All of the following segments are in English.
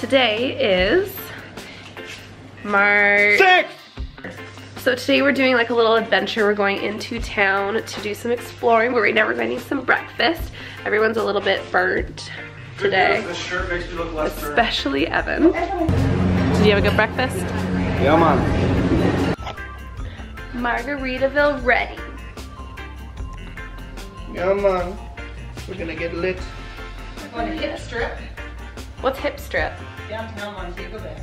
Today is March 6th. So today we're doing like a little adventure. We're going into town to do some exploring, but right now we're going to need some breakfast. Everyone's a little bit burnt today. This shirt makes me look less burnt. Especially Evan. Did you have a good breakfast? Yeah, man. Margaritaville ready. Yeah, man. We're gonna get lit. We're going to hip strip. What's hip strip? Downtown Montego Bay.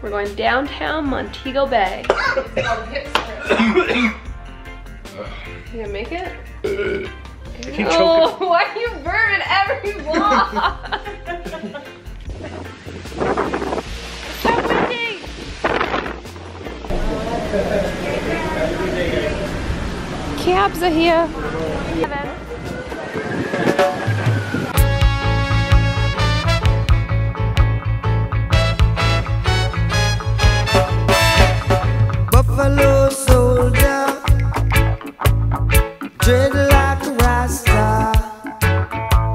We're going downtown Montego Bay. It's called hip strip. You gonna make it? I keep choking. Why are you burning every vlog? Stop winking! Cabs are here. Buffalo soldier, dreadlock rasta.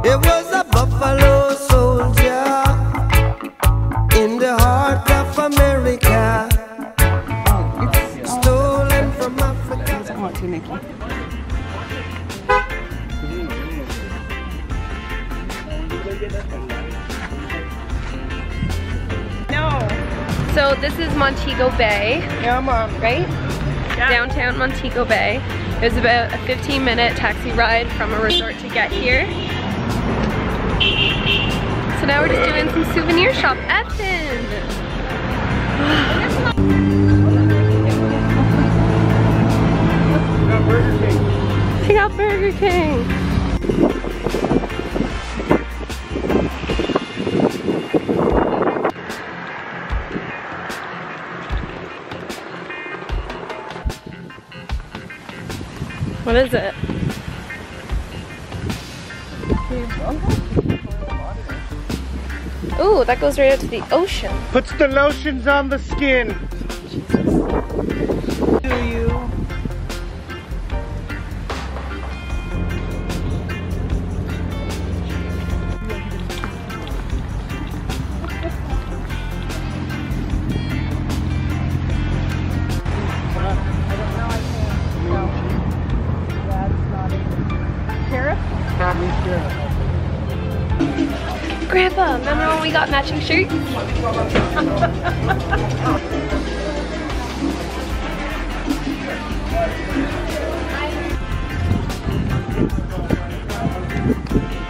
It was a buffalo soldier in the heart of America, stolen from Africa. I want to, Nikki. No. So this is Montego Bay. Yeah, Mom. Right? Yeah. Downtown Montego Bay. It was about a 15-minute taxi ride from a resort to get here. So now we're just doing some souvenir shop. Evan! Check out Burger King! What is it? Ooh, that goes right up to the ocean. Puts the lotions on the skin. Do you? Grandpa, remember when we got matching shirts?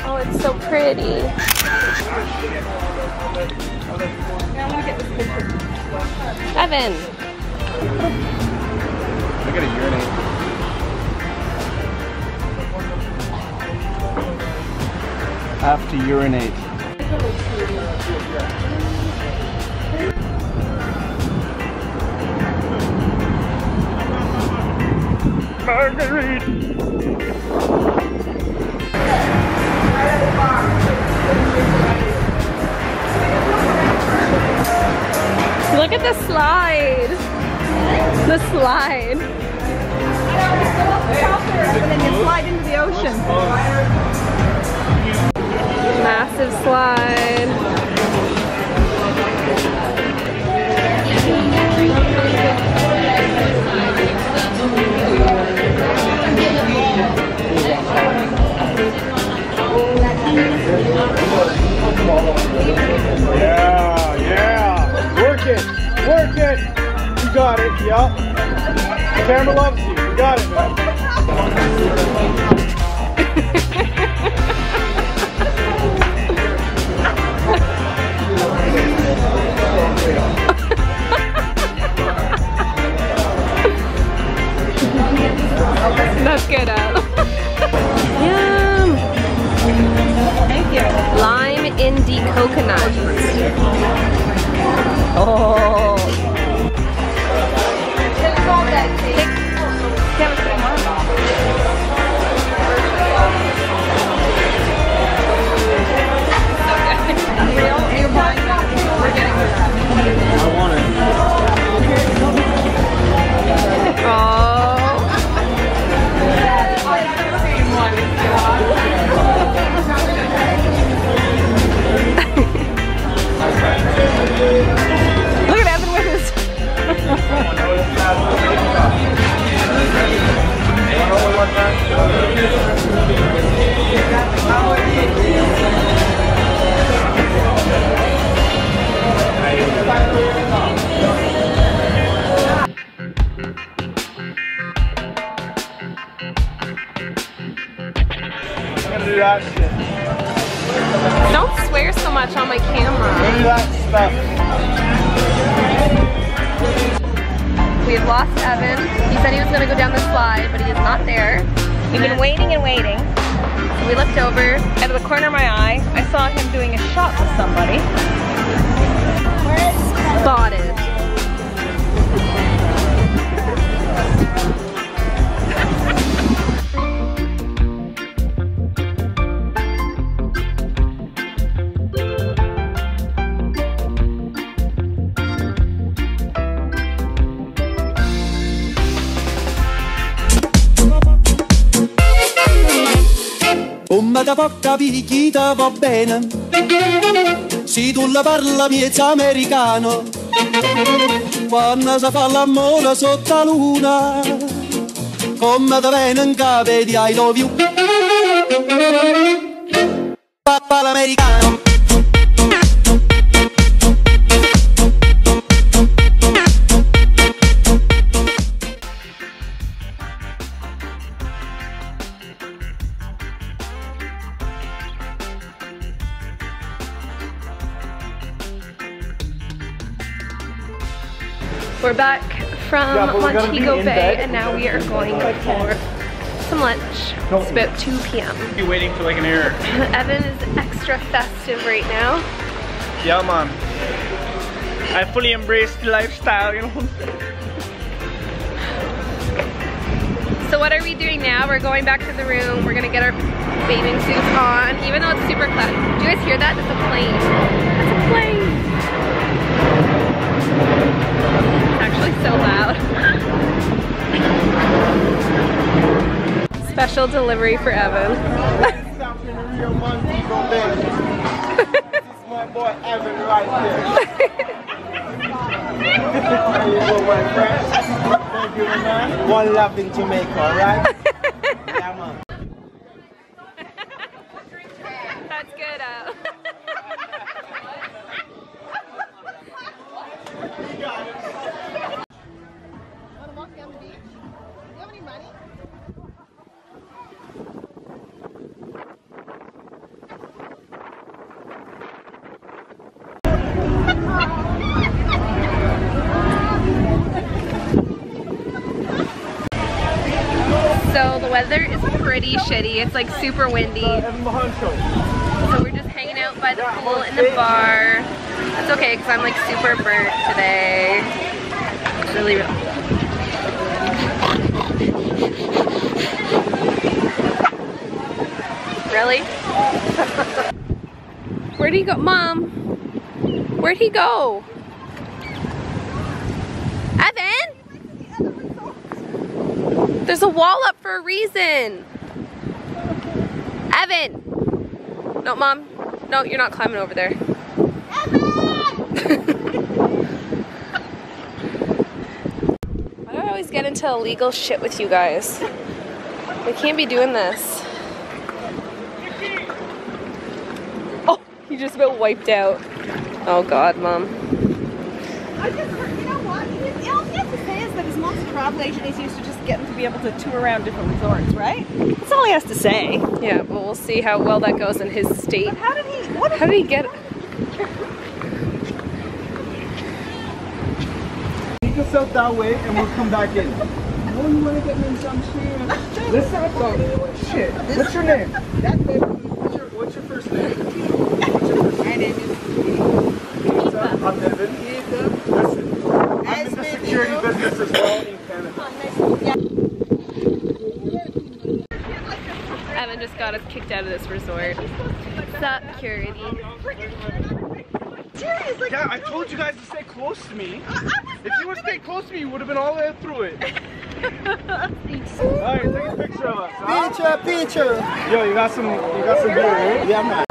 Oh, it's so pretty. Evan! I gotta urinate. I have to urinate. Marguerite! Look at the slide! The slide! And then you slide into the ocean. Massive slide. Yeah, yeah. Work it. Work it. You got it. Yup. The camera loves you. You got it, man. That's good, Al. Yum! Thank you. Lime Indie coconut. Oh! I want it. Oh. camera. Bring that stuff. We have lost Evan. He said he was gonna go down the slide, but he is not there. We've been waiting and waiting. So we looked over. Out of the corner of my eye, I saw him doing a shot with somebody. Spotted. Da porca picchita va bene, se tu la parla miezza americano, quando si fa l'amore sotto la luna, come da venen cave di I love you, papà l'americano. We're back from Montego Bay, and now we are going for some lunch. It's about 2 p.m. You're waiting for like an hour. Evan is extra festive right now. Yeah, man. I fully embraced the lifestyle, you know. So what are we doing now? We're going back to the room. We're gonna get our bathing suits on, even though it's super cloudy. Do you guys hear that? That's a plane. That's a plane. Actually so loud. Special delivery for Evan. My boy Evan right there. Thank you, man. One love in Jamaica, alright? That's good, weather is pretty shitty. It's like super windy. So we're just hanging out by the pool in the bar. It's okay because I'm like super burnt today. It's really real. Really? Where'd he go? Mom! Where'd he go? There's a wall up for a reason. Evan! No, Mom. No, you're not climbing over there. Evan! Why do I always get into illegal shit with you guys? We can't be doing this. Oh, you just about wiped out. Oh, God, Mom. I just heard, you know what? All he has to say is that his mom's travel agent is used to just getting to be able to tour around different resorts, right? That's all he has to say. Yeah, but we'll see how well that goes in his state. But how did he? What? How did he get? Take yourself that way, and we'll come back in. Oh, you want to get me some shit? Listen up, though. Shit. What's your name? That baby. What's your first name? What's your first name? My name is Eva. I'm Evan. Listen, I'm in the security business as well. Evan just got us kicked out of this resort. Stop security. Yeah, I told you guys to stay close to me. If you would stay close to me, you would have been all there through it. Alright, take a picture of us. Huh? Picture. Yo, you got some beer, right? Yeah, man.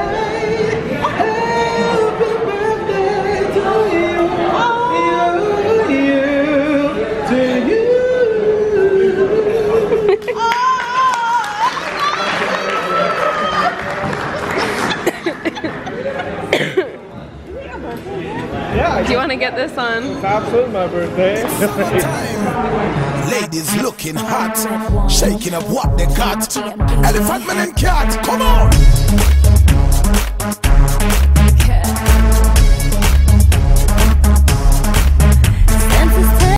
Do you want to get this on? It's absolutely my birthday. Ladies looking hot, shaking up what they got. Elephant man and cat, come on!